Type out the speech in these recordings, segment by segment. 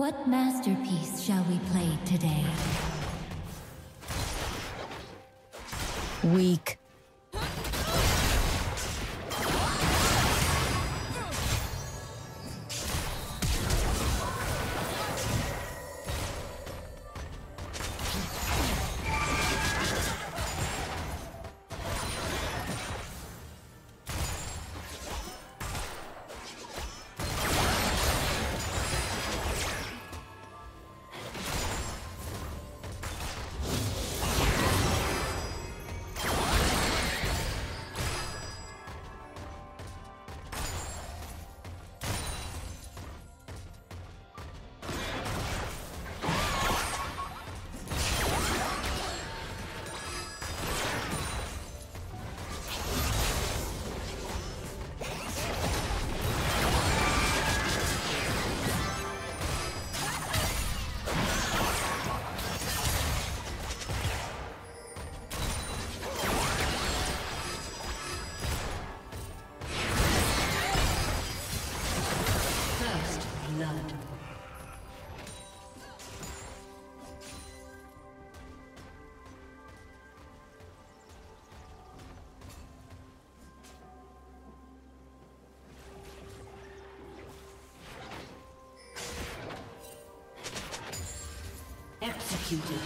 What masterpiece shall we play today? Weak. Executed.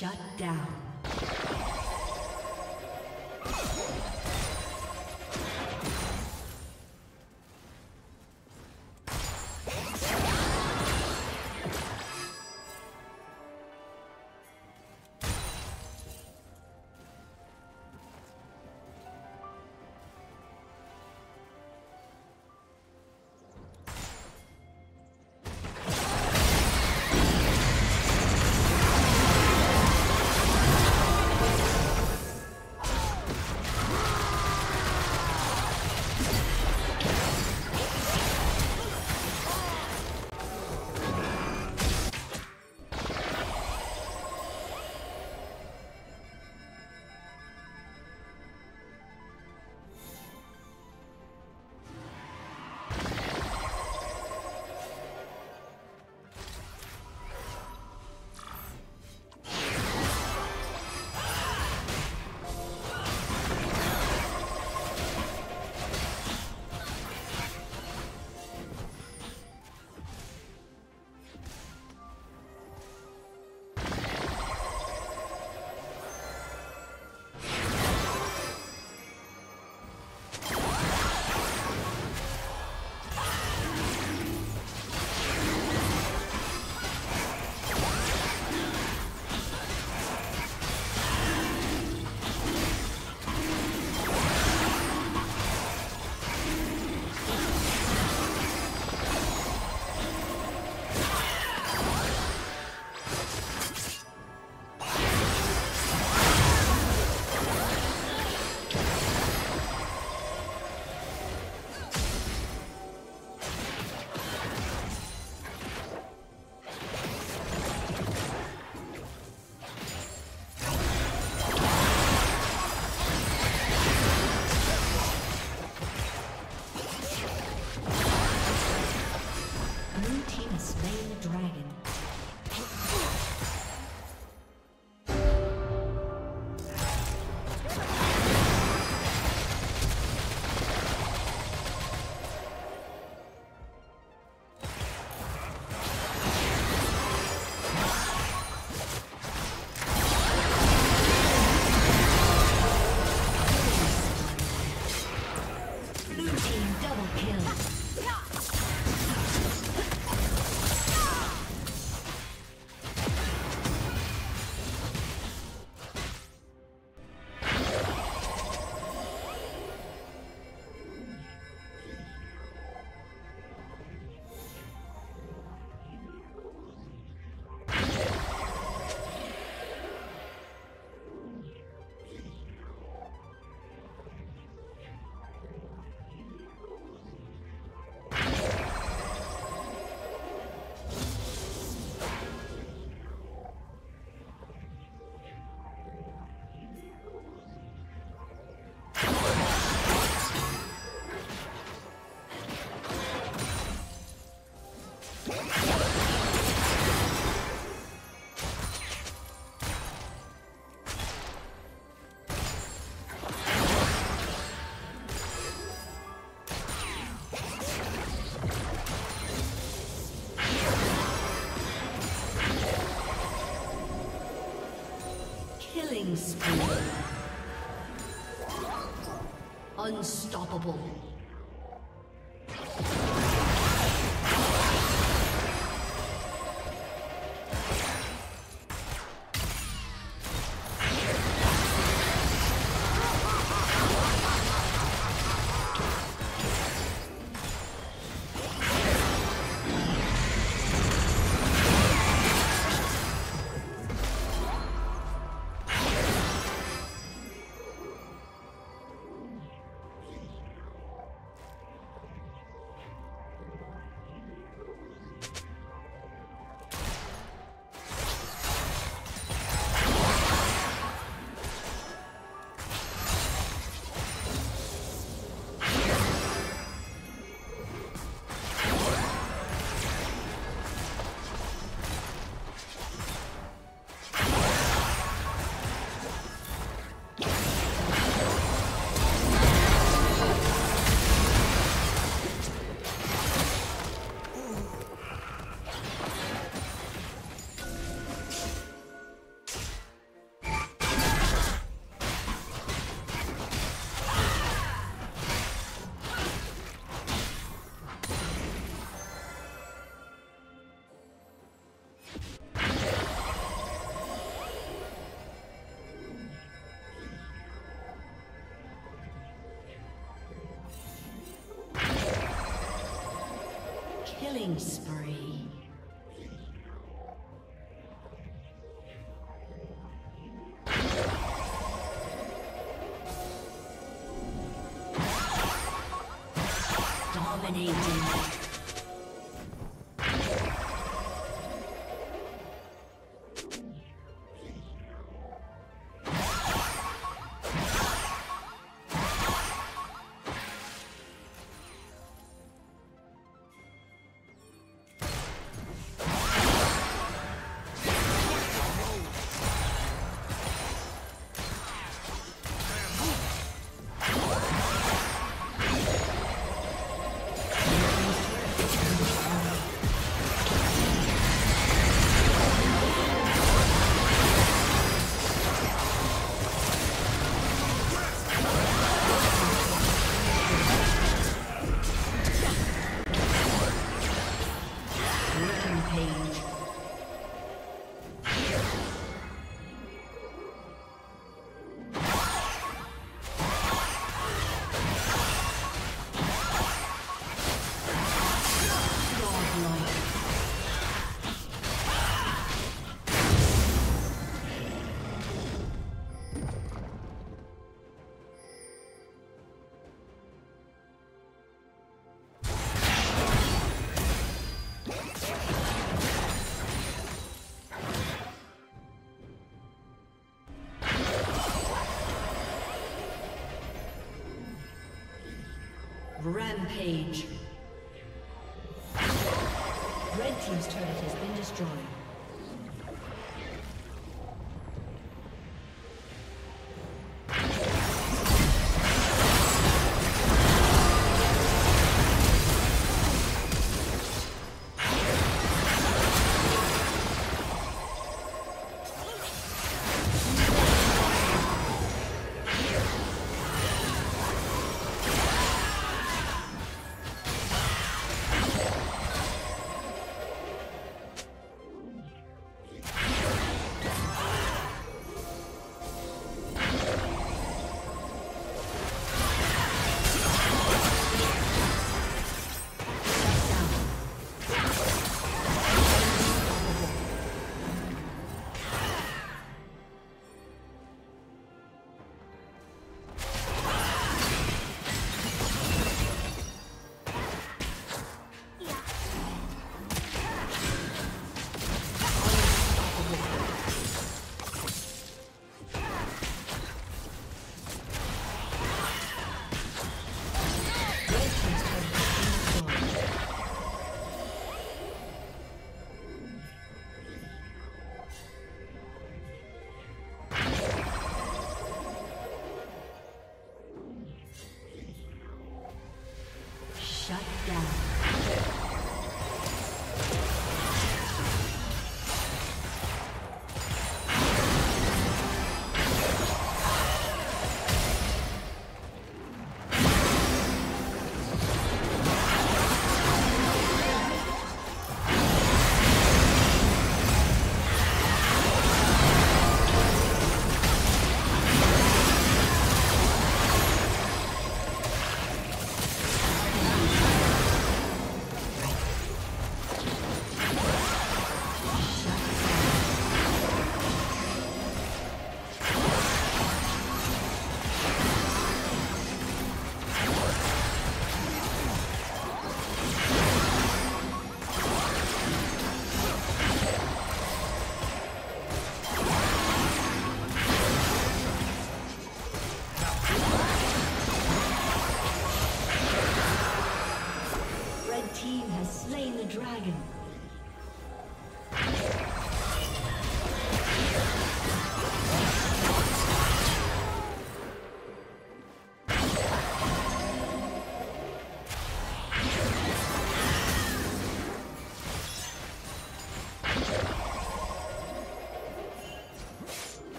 Shut down. Unstoppable. Rampage. Red team's turret has been destroyed.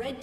Red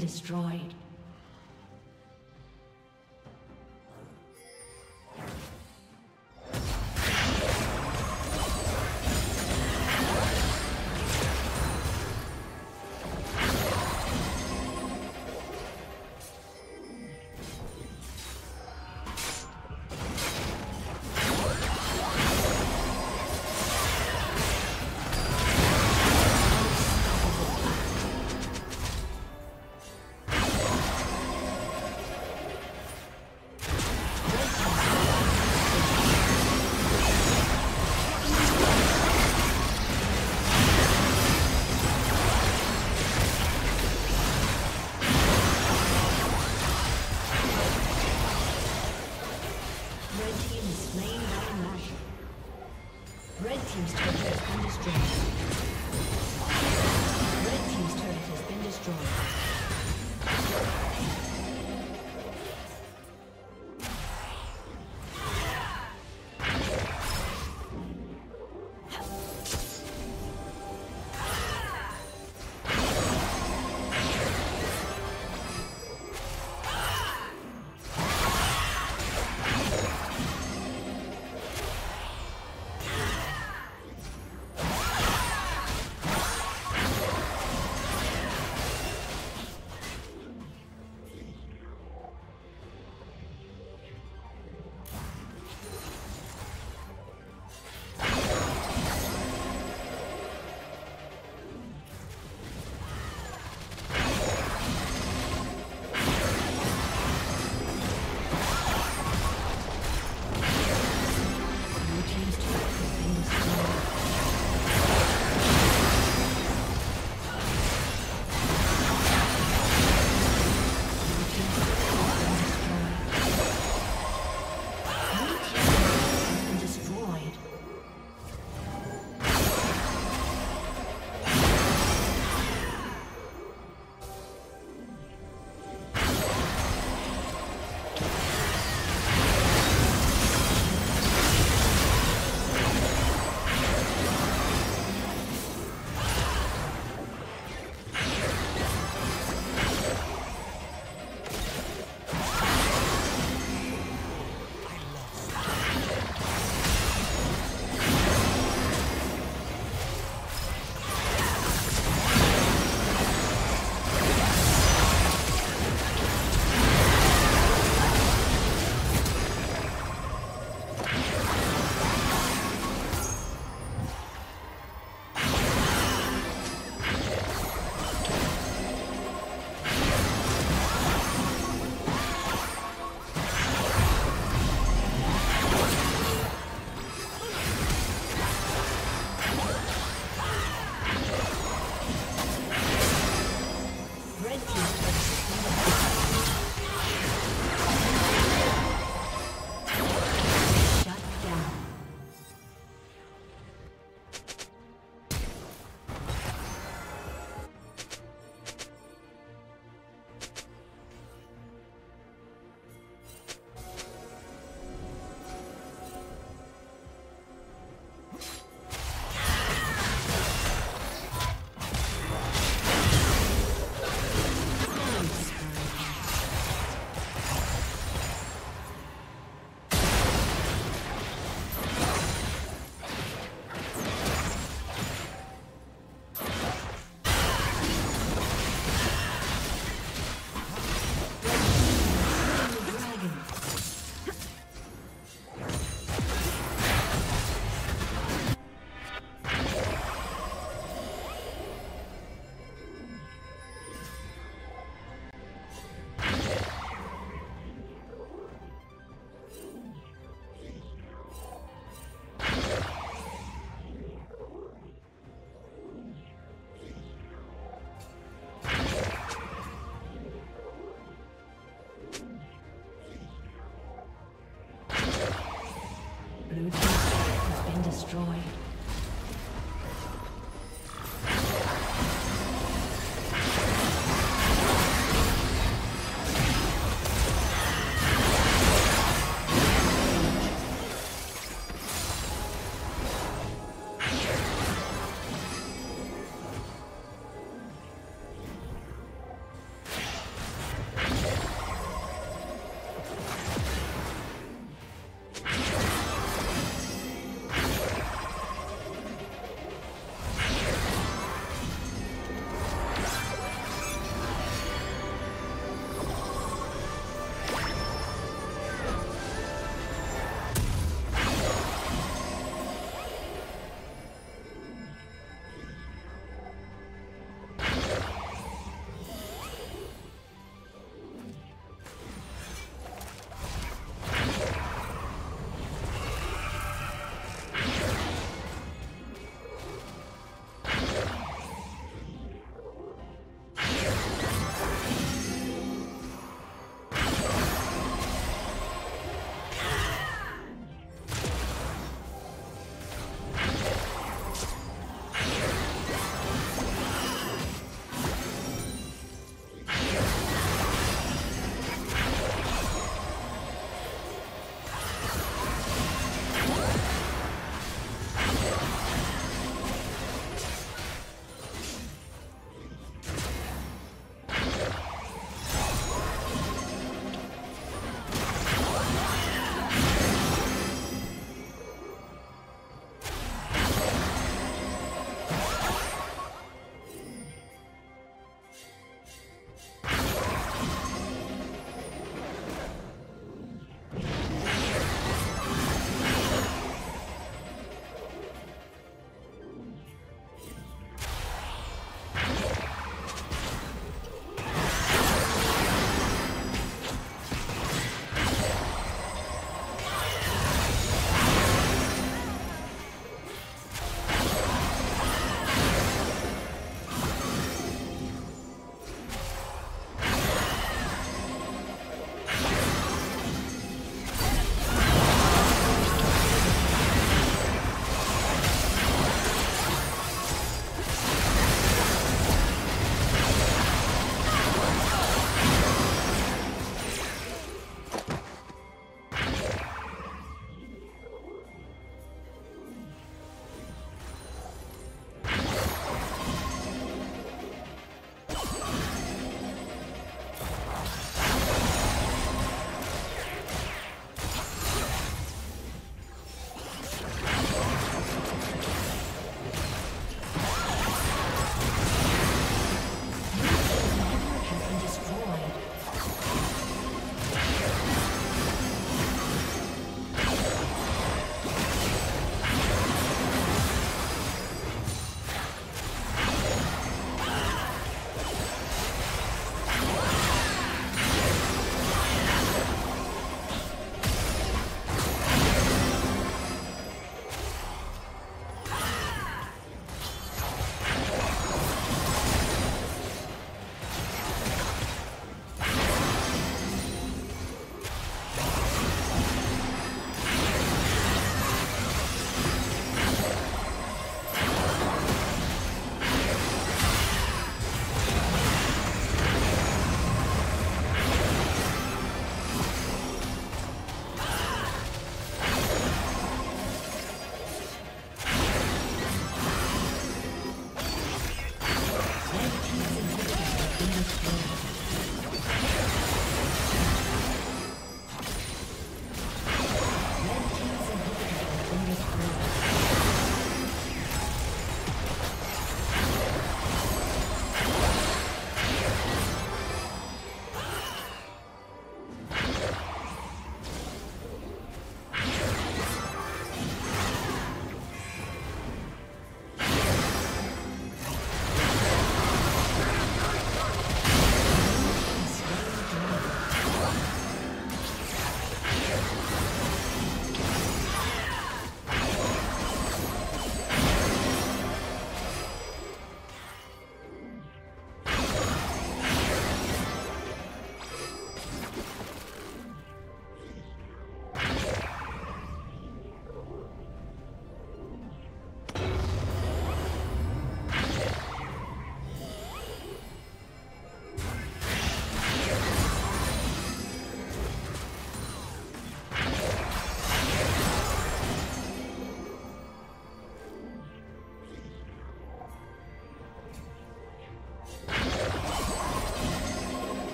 Destroyed. Blue team has been destroyed.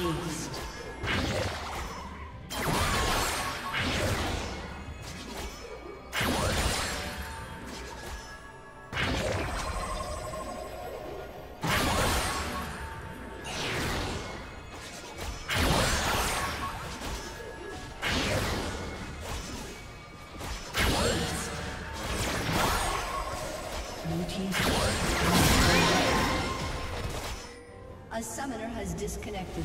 Aced. A summoner has disconnected.